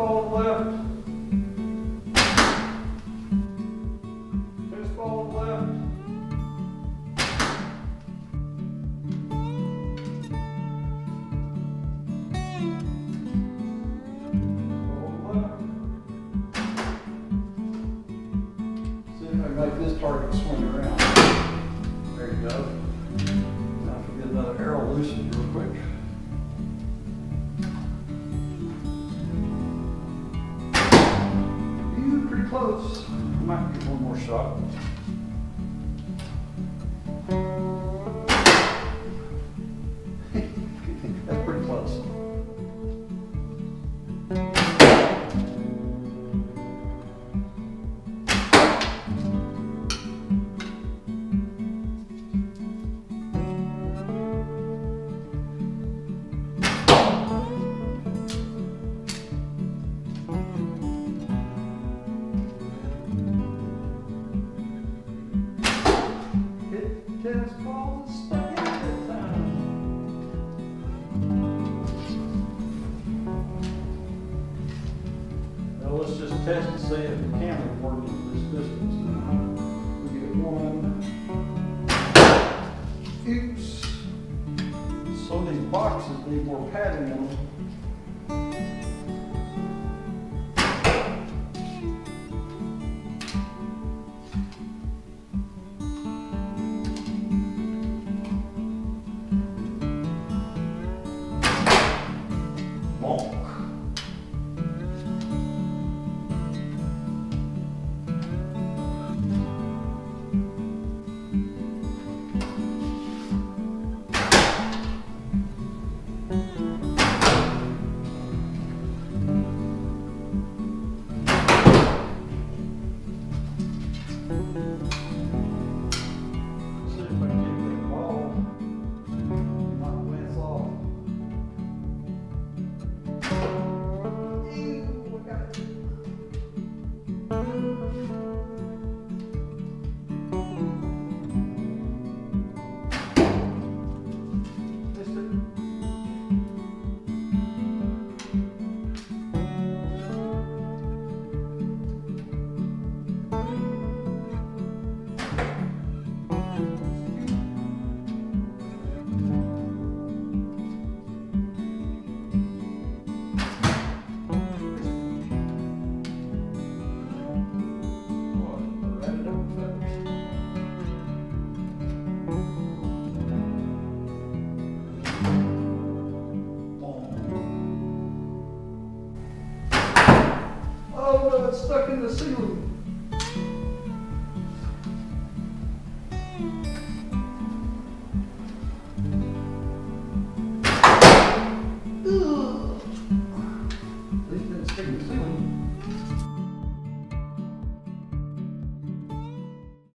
ball left. First ball left. Ball left. See if I can make this target swing around. There you go. Now if you get another arrow loosened real quick. Close. I might get one more shot. That's pretty close. Tennis ball is stuck in this time. Now let's just test and see if the camera works at this distance. We get one. Oops. So these boxes need more padding on them. Stuck in the ceiling.